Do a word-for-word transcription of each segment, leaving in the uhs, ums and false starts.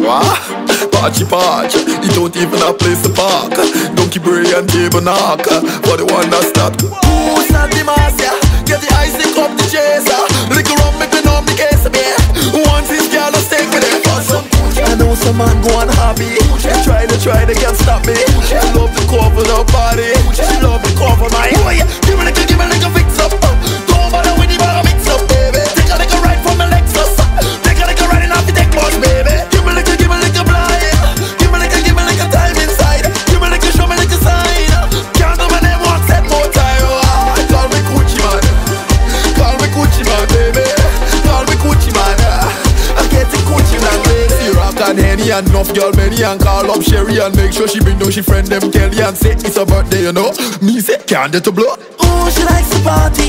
What? Patchy patch, you don't even have place to park. Donkey Bray and table knock for the one that stopped. Who's not the mass, yeah? Get the icing up the chaser. Lick around me, clean up the case of beer. Once this girl will stick with it. I know some man go unhappy. Try to try to can't stop me. She love the cover of the body. She love the cover of my oh yeah. Give me a little, give me a little fix up. Don't bother with the bag mix up, baby. Take a little ride from my Lexus. Take a little ride in off the deck bus, baby. Give me a little, give me a little blind. Give me a little, give me a little time inside. Give me a little, show me a little sign. Can't do my name one set more time. Oh, call me Couchie Man. Call me Couchie Man, baby. Call me Couchie Man. I get the Couchie Man, baby. And Henny and enough girl many and call up Sherry and make sure she bring down she friend them Kelly and say it's her birthday, you know. Me say Candle to blow. Oh, she likes to party.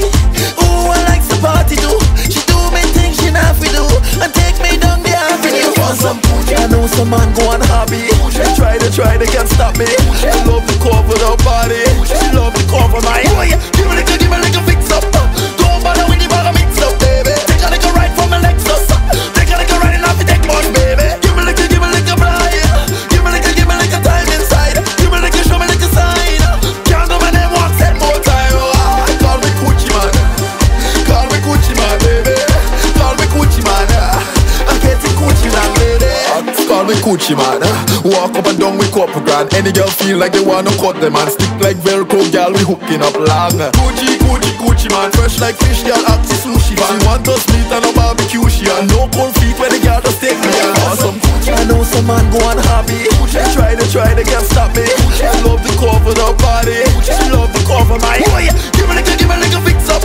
Oh, I likes to party too. She do me things she not fi do and take me down the avenue. Want some Gucci? I know some man go unhappy. Try to try they can't stop me. She love the cover of her body. She love the cover of my oh yeah. Give me a little, give me a little fix up. Don't bother with the bag mix up, baby. Take a little ride from my Lexus. Take a little ride in off the deck bus, baby. Couchie Man, walk up and down with couple grand. Any girl feel like they wanna cut them and stick like velcro, girl we hooking up long. Couchie, Couchie, Couchie Man, fresh like fish, girl acty sushi. She want us meat and a barbecue, she and no cold feet when the girl just take me. Awesome. I know some man go unhappy. Try to try they can't stop me. She love the cover of body. She love the cover my oh yeah. Give me a little, give me a little fix up.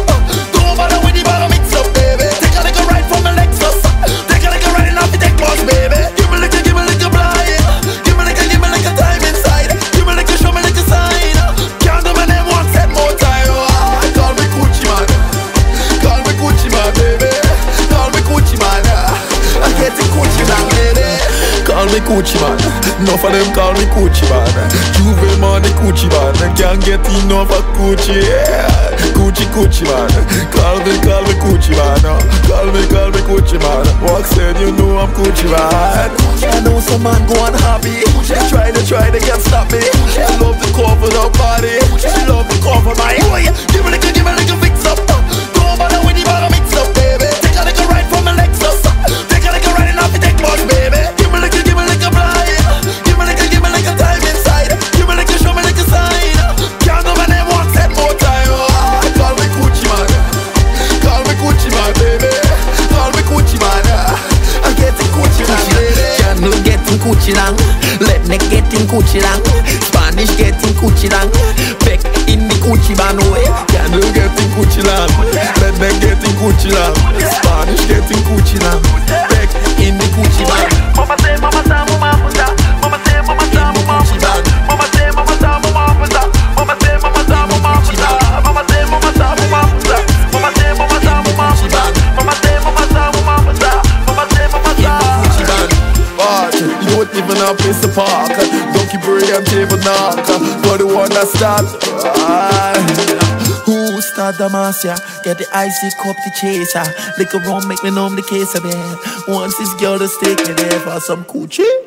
Don't bother with the bottom mix up, baby. Take a little ride from my Lexus. Take a little ride in off the deck bus, baby. Give me a little. Call me Couchie Man, enough of them call me Couchie Man. Juve man, the Couchie Man, can't get enough of Couchie. Yeah. Couchie, Couchie Man, call me, call me Couchie Man. Call me, call me Couchie Man. Walk said you know I'm Couchie Man. I know some man go unhappy. Try to try they can't stop me. She love the cover of the body. She love the cover of my oh yeah. Give me a little, give me a little fix up. Don't bother with the bottom mix up, baby. Take a little ride from my Lexus. Take a little ride in off the deck bus, baby. Couchie lang, Redneck getting Couchie lang, Spanish getting Couchie lang, back in the Couchie man way. Candle getting Couchie lang, Redneck getting Couchie lang, Spanish getting Couchie lang, back in the Couchie man. Mama say, mama say, mama puta, mama say, mama say, mama puta, mama say, mama say, mama puta, mama say, mama say, mama puta, mama say, mama say, mama puta, mama say, mama say, mama puta, mama say, mama say, mama puta, mama say, mama say. You don't even have place to park. Donkey Bray and table knock for the one that starts. Who start the mass, yeah? Get the icy cup to chaser. Lick around, make me numb the case of it. Once this girl is taking it for some Couchie.